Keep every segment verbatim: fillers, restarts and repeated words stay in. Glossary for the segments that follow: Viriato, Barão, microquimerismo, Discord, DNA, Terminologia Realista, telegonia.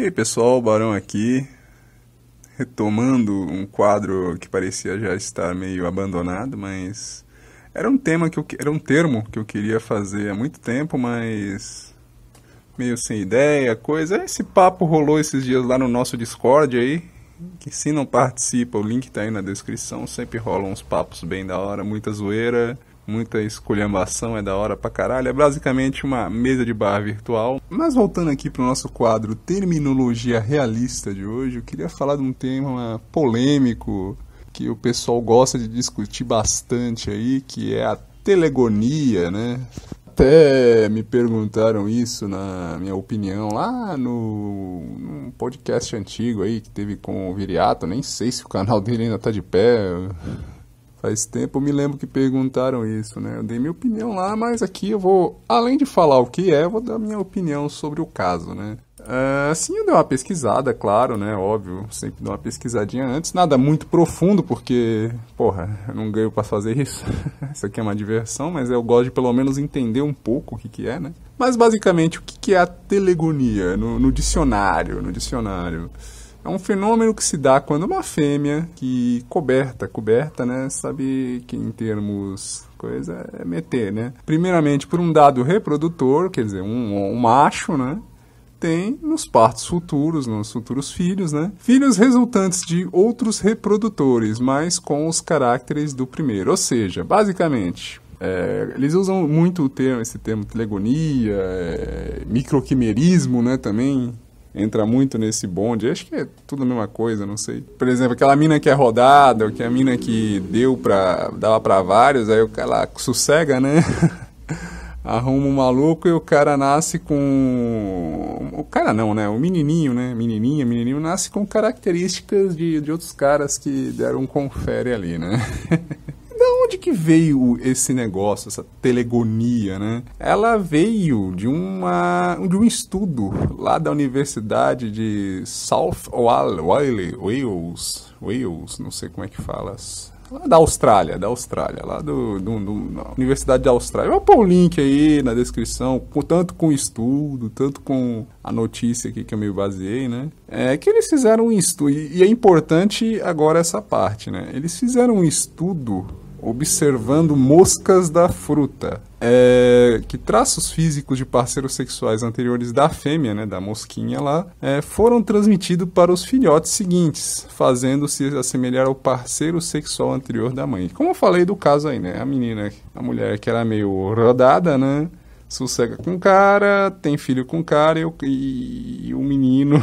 E aí pessoal, o Barão aqui, retomando um quadro que parecia já estar meio abandonado, mas era um tema que eu, era um termo que eu queria fazer há muito tempo, mas meio sem ideia, coisa. Esse papo rolou esses dias lá no nosso Discord aí, que se não participa, o link tá aí na descrição, sempre rolam uns papos bem da hora, muita zoeira, muita esculhambação, é da hora pra caralho. É basicamente uma mesa de bar virtual. Mas voltando aqui pro nosso quadro Terminologia Realista de hoje, eu queria falar de um tema polêmico que o pessoal gosta de discutir bastante aí, que é a telegonia, né? Até me perguntaram isso, na minha opinião, lá no num podcast antigo aí que teve com o Viriato. Nem sei se o canal dele ainda tá de pé. Faz tempo, eu me lembro que perguntaram isso, né? Eu dei minha opinião lá, mas aqui eu vou, além de falar o que é, eu vou dar minha opinião sobre o caso, né? Uh, sim, eu dei uma pesquisada, claro, né? Óbvio, sempre dou uma pesquisadinha antes. Nada muito profundo, porque, porra, eu não ganho pra fazer isso. Isso aqui é uma diversão, mas eu gosto de pelo menos entender um pouco o que que é, né? Mas basicamente, o que que é a telegonia? No, no dicionário, no dicionário... É um fenômeno que se dá quando uma fêmea que coberta, coberta, né, sabe que em termos coisa é meter, né? Primeiramente por um dado reprodutor, quer dizer, um, um macho, né, tem nos partos futuros, nos futuros filhos, né? Filhos resultantes de outros reprodutores, mas com os caracteres do primeiro, ou seja, basicamente... É, eles usam muito o termo, esse termo telegonia, é, microquimerismo, né, também... Entra muito nesse bonde, acho que é tudo a mesma coisa, não sei. Por exemplo, aquela mina que é rodada, ou que é a mina que deu pra, dava pra vários, aí o cara sossega, né? Arruma um maluco e o cara nasce com... O cara não, né? O menininho, né? Menininha, menininho, nasce com características de, de outros caras que deram um confere ali, né? De que veio esse negócio, essa telegonia, né? Ela veio de, uma, de um estudo lá da Universidade de South Wales, Wales, não sei como é que fala, lá da Austrália, da Austrália, lá do, do, do da Universidade da Austrália. Eu vou pôr o link aí na descrição, tanto com o estudo, tanto com a notícia aqui que eu me baseei, né? É que eles fizeram um estudo, e é importante agora essa parte, né? Eles fizeram um estudo observando moscas da fruta. É, que traços físicos de parceiros sexuais anteriores da fêmea, né, da mosquinha lá, é, foram transmitidos para os filhotes seguintes, fazendo-se assemelhar ao parceiro sexual anterior da mãe. Como eu falei do caso aí, né, a menina, a mulher que era meio rodada, né, sossega com o cara, tem filho com o cara e o, e, e o menino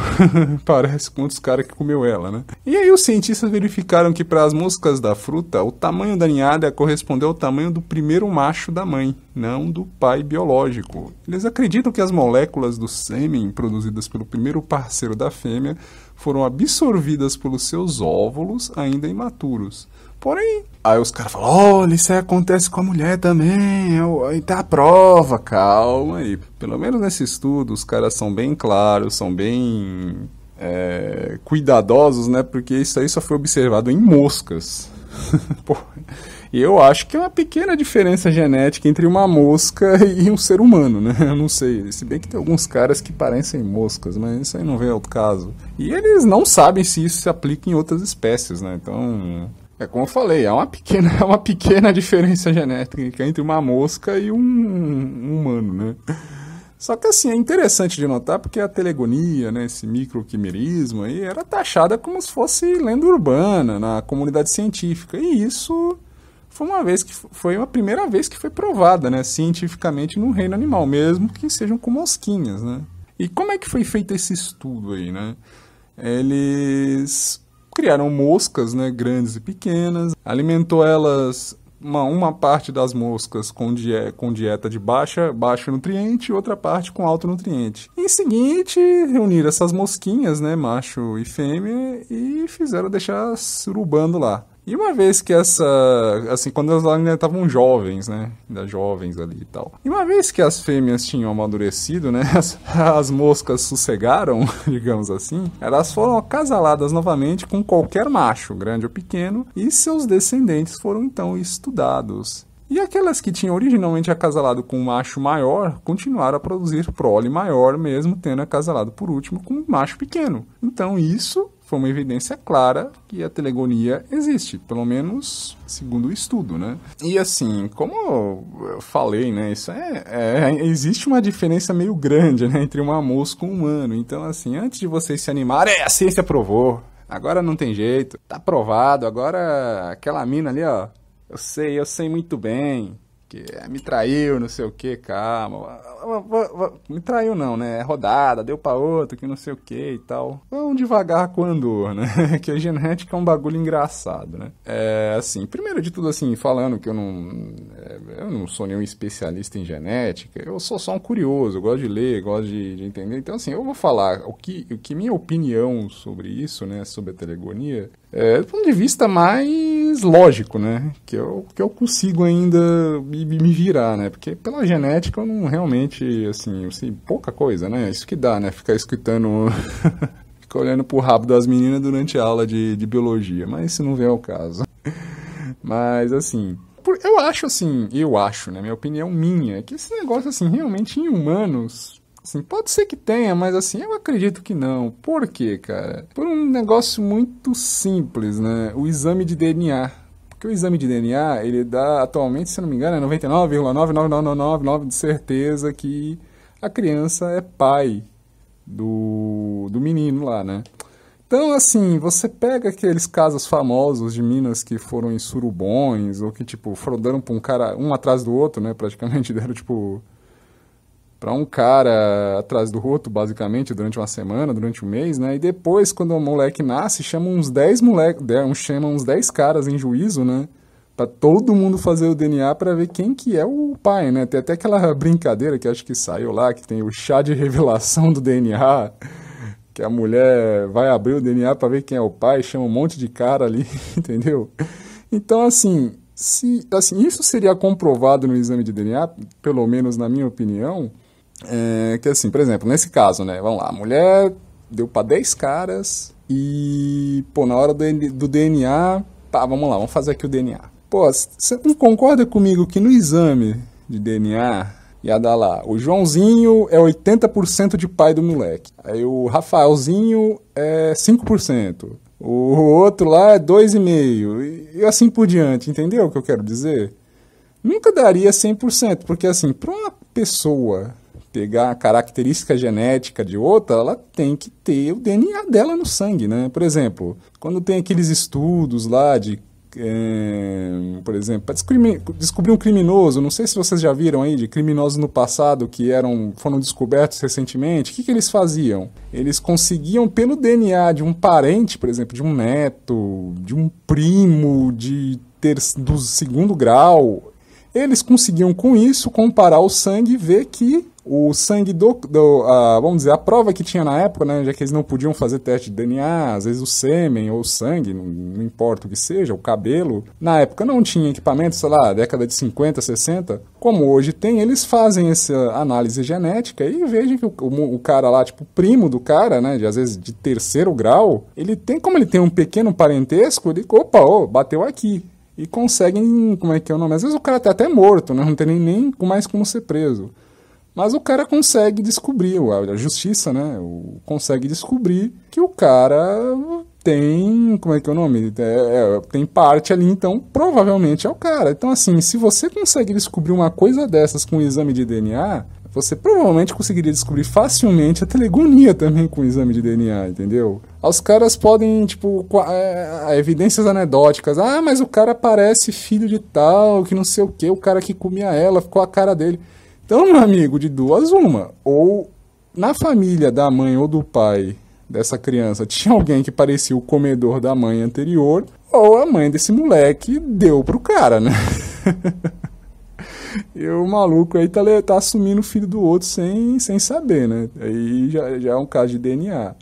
parece com outros caras que comeu ela, né? E aí os cientistas verificaram que para as moscas da fruta, o tamanho da ninhada correspondeu ao tamanho do primeiro macho da mãe, não do pai biológico. Eles acreditam que as moléculas do sêmen produzidas pelo primeiro parceiro da fêmea foram absorvidas pelos seus óvulos ainda imaturos. Porém, aí os caras falam, olha, isso aí acontece com a mulher também, aí tá a prova, calma aí. Pelo menos nesse estudo, os caras são bem claros, são bem é, cuidadosos, né, porque isso aí só foi observado em moscas. E eu acho que é uma pequena diferença genética entre uma mosca e um ser humano, né? Eu não sei, se bem que tem alguns caras que parecem moscas, mas isso aí não vem ao caso. E eles não sabem se isso se aplica em outras espécies, né, então... É como eu falei, é uma pequena, é uma pequena diferença genética entre uma mosca e um, um humano, né? Só que assim, é interessante de notar porque a telegonia, né, esse microquimerismo aí, era taxada como se fosse lenda urbana na comunidade científica. E isso foi uma vez que foi a primeira vez que foi provada, né, cientificamente no reino animal, mesmo que sejam com mosquinhas, né? E como é que foi feito esse estudo aí, né? Eles... criaram moscas, né, grandes e pequenas, alimentou elas, uma, uma parte das moscas com, die com dieta de baixa, baixo nutriente e outra parte com alto nutriente. Em seguinte, reuniram essas mosquinhas, né, macho e fêmea, e fizeram deixar surubando lá. E uma vez que essa... Assim, quando elas ainda estavam jovens, né? Ainda jovens ali e tal. E uma vez que as fêmeas tinham amadurecido, né? As, as moscas sossegaram, digamos assim. Elas foram acasaladas novamente com qualquer macho, grande ou pequeno. E seus descendentes foram, então, estudados. E aquelas que tinham originalmente acasalado com um macho maior, continuaram a produzir prole maior, mesmo tendo acasalado por último com um macho pequeno. Então isso foi uma evidência clara que a telegonia existe, pelo menos segundo o estudo, né? E assim, como eu falei, né, isso é, é existe uma diferença meio grande, né, entre uma mosca e um humano. Então assim, antes de vocês se animarem, é, a ciência provou, agora não tem jeito, tá provado, agora aquela mina ali, ó, eu sei, eu sei muito bem, que me traiu, não sei o que, calma, me traiu não, né, rodada, deu pra outro, que não sei o que e tal. Vão devagar com o andor, né, que a genética é um bagulho engraçado, né. É, assim, primeiro de tudo, assim, falando que eu não, eu não sou nenhum especialista em genética, eu sou só um curioso, eu gosto de ler, gosto de, de entender, então assim, eu vou falar o que, o que minha opinião sobre isso, né, sobre a telegonia, é, do ponto de vista mais lógico, né, que eu, que eu consigo ainda me virar, né, porque pela genética eu não realmente, assim, eu sei pouca coisa, né, isso que dá, né, ficar escutando, ficar olhando pro rabo das meninas durante a aula de, de biologia, mas isso não vem ao caso. Mas, assim, por, eu acho, assim, eu acho, né, minha opinião minha, que esse negócio, assim, realmente em humanos... Assim, pode ser que tenha, mas assim, eu acredito que não. Por quê, cara? Por um negócio muito simples, né? O exame de D N A. Porque o exame de D N A, ele dá, atualmente, se não me engano, é noventa e nove vírgula nove nove nove nove nove de certeza que a criança é pai do, do menino lá, né? Então, assim, você pega aqueles casos famosos de minas que foram em surubões, ou que, tipo, foram dando pra um cara, um atrás do outro, né? Praticamente deram, tipo... para um cara atrás do outro, basicamente, durante uma semana, durante um mês, né? E depois, quando o moleque nasce, chama uns dez moleque, chama uns dez caras em juízo, né? Para todo mundo fazer o D N A para ver quem que é o pai, né? Tem até aquela brincadeira que acho que saiu lá, que tem o chá de revelação do D N A, que a mulher vai abrir o D N A para ver quem é o pai, chama um monte de cara ali, entendeu? Então, assim... Se, assim, isso seria comprovado no exame de D N A, pelo menos na minha opinião, é, que assim, por exemplo, nesse caso, né, vamos lá, a mulher deu para dez caras e, pô, na hora do, do D N A, pá, vamos lá, vamos fazer aqui o D N A. Pô, você não concorda comigo que no exame de D N A ia dar lá, o Joãozinho é oitenta por cento de pai do moleque, aí o Rafaelzinho é cinco por cento. O outro lá é dois vírgula cinco, e assim por diante, entendeu o que eu quero dizer? Nunca daria cem por cento, porque assim, para uma pessoa pegar a característica genética de outra, ela tem que ter o D N A dela no sangue, né? Por exemplo, quando tem aqueles estudos lá de, é, por exemplo, para descobrir um criminoso, não sei se vocês já viram aí, de criminosos no passado que eram, foram descobertos recentemente, o que, que eles faziam? Eles conseguiam, pelo D N A de um parente, por exemplo, de um neto, de um primo, de ter, do segundo grau, eles conseguiam com isso comparar o sangue e ver que o sangue do, do a, vamos dizer, a prova que tinha na época, né, já que eles não podiam fazer teste de D N A, às vezes o sêmen ou o sangue, não, não importa o que seja, o cabelo, na época não tinha equipamento, sei lá, década de cinquenta, sessenta, como hoje tem, eles fazem essa análise genética e vejam que o, o, o cara lá, tipo, o primo do cara, né, de, às vezes de terceiro grau, ele tem, como ele tem um pequeno parentesco, ele, opa, oh, bateu aqui. E conseguem, como é que é o nome? Às vezes o cara tá até morto, né? Não tem nem, nem mais como ser preso. Mas o cara consegue descobrir, a justiça, né? O, consegue descobrir que o cara tem, como é que é o nome? É, é, tem parte ali, então provavelmente é o cara. Então assim, se você consegue descobrir uma coisa dessas com o exame de D N A, você provavelmente conseguiria descobrir facilmente a telegonia também com o exame de D N A, entendeu? Os caras podem, tipo, é, evidências anedóticas. Ah, mas o cara parece filho de tal, que não sei o que, o cara que comia ela, ficou a cara dele. Então, meu amigo, de duas uma, ou na família da mãe ou do pai dessa criança tinha alguém que parecia o comedor da mãe anterior, ou a mãe desse moleque deu pro cara, né? E o maluco aí tá, tá assumindo o filho do outro sem, sem saber, né? Aí já, já é um caso de D N A.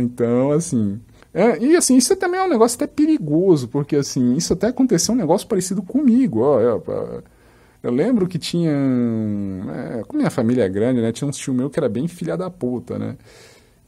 Então, assim... É, e assim, isso também é um negócio até perigoso, porque assim, isso até aconteceu um negócio parecido comigo, ó, é, pra... Eu lembro que tinha, é, como minha família é grande, né, tinha um tio meu que era bem filha da puta, né?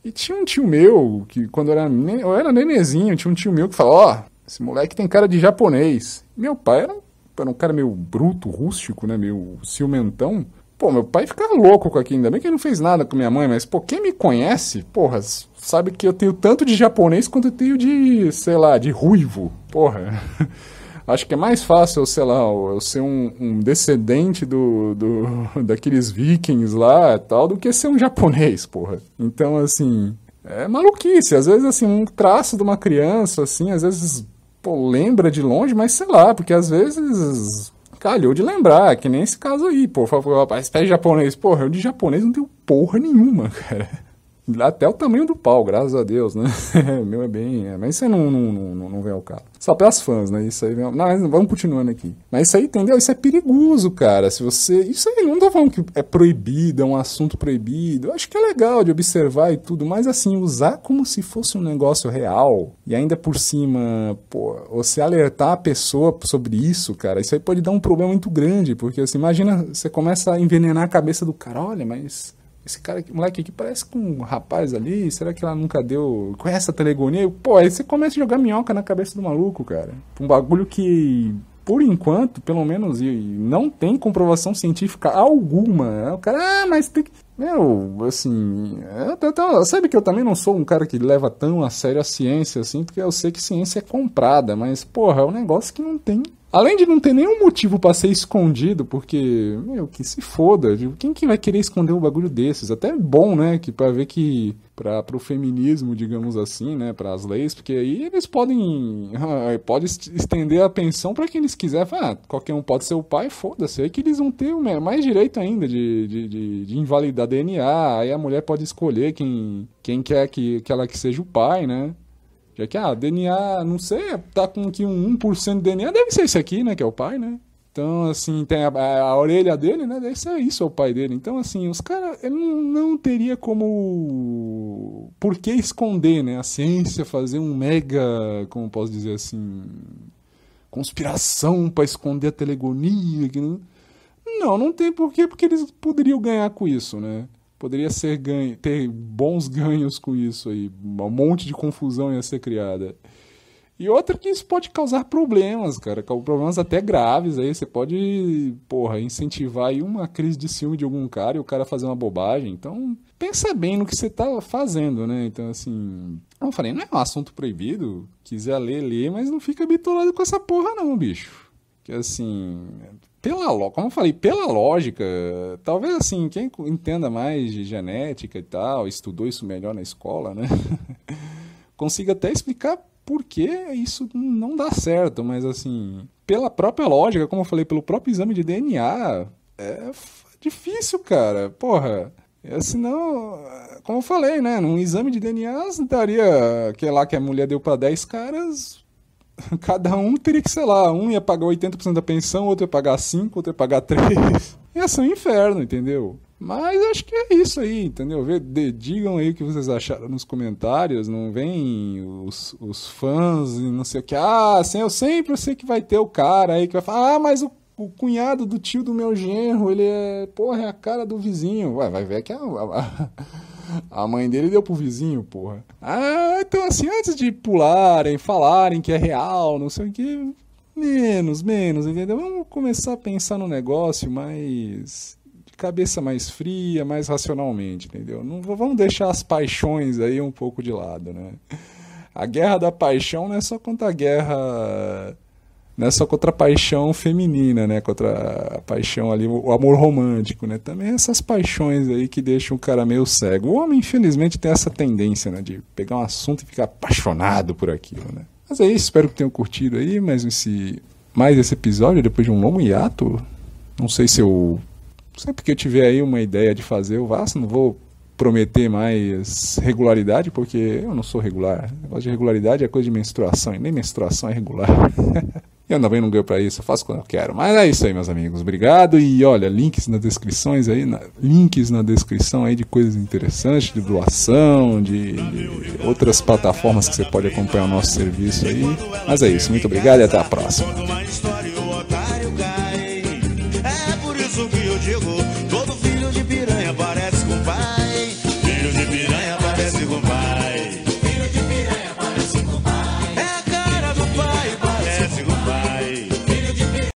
E tinha um tio meu que, quando eu era, eu era nenezinho, tinha um tio meu que falava, ó, oh, esse moleque tem cara de japonês. Meu pai era um era um cara meio bruto, rústico, né, meio ciumentão. Pô, meu pai ficava louco com aquilo, ainda bem que ele não fez nada com minha mãe, mas, pô, quem me conhece, porra, sabe que eu tenho tanto de japonês quanto eu tenho de, sei lá, de ruivo, porra. Acho que é mais fácil, eu, sei lá, eu ser um, um descendente do, do, daqueles vikings lá e tal, do que ser um japonês, porra. Então, assim, é maluquice. Às vezes, assim, um traço de uma criança, assim, às vezes, pô, lembra de longe, mas sei lá, porque às vezes... calhou de lembrar, que nem esse caso aí, pô, rapaz, pé de japonês, porra, eu de japonês não tenho porra nenhuma, cara, até o tamanho do pau, graças a Deus, né, o meu é bem, é, mas isso aí não, não, não, não vem ao caso, só pelas fãs, né, isso aí, vem ao... não, vamos continuando aqui, mas isso aí, entendeu, isso é perigoso, cara, se você, isso aí, não tô falando que é proibido, é um assunto proibido, eu acho que é legal de observar e tudo, mas assim, usar como se fosse um negócio real, e ainda por cima, pô, você alertar a pessoa sobre isso, cara, isso aí pode dar um problema muito grande, porque, assim, imagina, você começa a envenenar a cabeça do cara, olha, mas... esse cara, moleque aqui parece com um rapaz ali, será que ela nunca deu... conhece a telegonia? Pô, aí você começa a jogar minhoca na cabeça do maluco, cara. Um bagulho que, por enquanto, pelo menos, não tem comprovação científica alguma. O cara, ah, mas tem que... meu, assim... Eu, eu, eu, sabe que eu também não sou um cara que leva tão a sério a ciência, assim, porque eu sei que ciência é comprada, mas, porra, é um negócio que não tem... além de não ter nenhum motivo pra ser escondido, porque, meu, que se foda, quem que vai querer esconder um bagulho desses? Até é bom, né, que pra ver que, pra, pro feminismo, digamos assim, né, pras leis, porque aí eles podem, pode estender a pensão pra quem eles quiser, ah, qualquer um pode ser o pai, foda-se, aí que eles vão ter mais direito ainda de, de, de, de invalidar D N A, aí a mulher pode escolher quem, quem quer que, que ela que seja o pai, né. Já que, ah, D N A, não sei, tá com aqui um um por cento de D N A, deve ser esse aqui, né, que é o pai, né? Então, assim, tem a, a, a orelha dele, né, deve ser isso, é o pai dele. Então, assim, os caras, ele não, não teria como... por que esconder, né? A ciência fazer um mega, como posso dizer assim, conspiração pra esconder a telegonia. Que não... não, não tem porquê, porque eles poderiam ganhar com isso, né? Poderia ser ganho, ter bons ganhos com isso aí. Um monte de confusão ia ser criada. E outra que isso pode causar problemas, cara. Problemas até graves aí. Você pode, porra, incentivar aí uma crise de ciúme de algum cara e o cara fazer uma bobagem. Então, pensa bem no que você tá fazendo, né? Então, assim... eu falei, não é um assunto proibido. Quiser ler, lê, mas não fica bitolado com essa porra não, bicho. Que assim... Pela, como eu falei, pela lógica, talvez assim, quem entenda mais de genética e tal, estudou isso melhor na escola, né? Consiga até explicar por que isso não dá certo, mas assim, pela própria lógica, como eu falei, pelo próprio exame de D N A, é difícil, cara, porra. Senão, como eu falei, né? Num exame de D N A, daria, que lá que a mulher deu para dez caras... cada um teria que, sei lá, um ia pagar oitenta por cento da pensão, outro ia pagar cinco por cento, outro ia pagar três por cento. E assim é um inferno, entendeu? Mas acho que é isso aí, entendeu? Digam aí o que vocês acharam nos comentários, não vem os, os fãs e não sei o que. Ah, assim, eu sempre sei que vai ter o cara aí que vai falar, ah, mas o, o cunhado do tio do meu genro, ele é, porra, é a cara do vizinho. Ué, vai ver que é... A, a, A mãe dele deu pro vizinho, porra. Ah, então assim, antes de pularem, falarem que é real, não sei o que, menos, menos, entendeu? Vamos começar a pensar no negócio mais... de cabeça mais fria, mais racionalmente, entendeu? Não, vamos deixar as paixões aí um pouco de lado, né? A guerra da paixão não é só contra a guerra... não é só contra a paixão feminina, né? Contra a paixão ali, o amor romântico, né? Também essas paixões aí que deixam o cara meio cego. O homem, infelizmente, tem essa tendência, né? De pegar um assunto e ficar apaixonado por aquilo, né? Mas é isso, espero que tenham curtido aí mais esse, mais esse episódio, depois de um longo hiato. Não sei se eu... sempre que eu tiver aí uma ideia de fazer, eu faço, não vou prometer mais regularidade, porque eu não sou regular. O negócio de regularidade é coisa de menstruação, e nem menstruação é regular. Eu também não ganho pra isso, eu faço quando eu quero. Mas é isso aí, meus amigos. Obrigado. E olha, links nas descrições aí, na, links na descrição aí de coisas interessantes, de doação, de, de outras plataformas que você pode acompanhar o nosso serviço aí. Mas é isso, muito obrigado e até a próxima.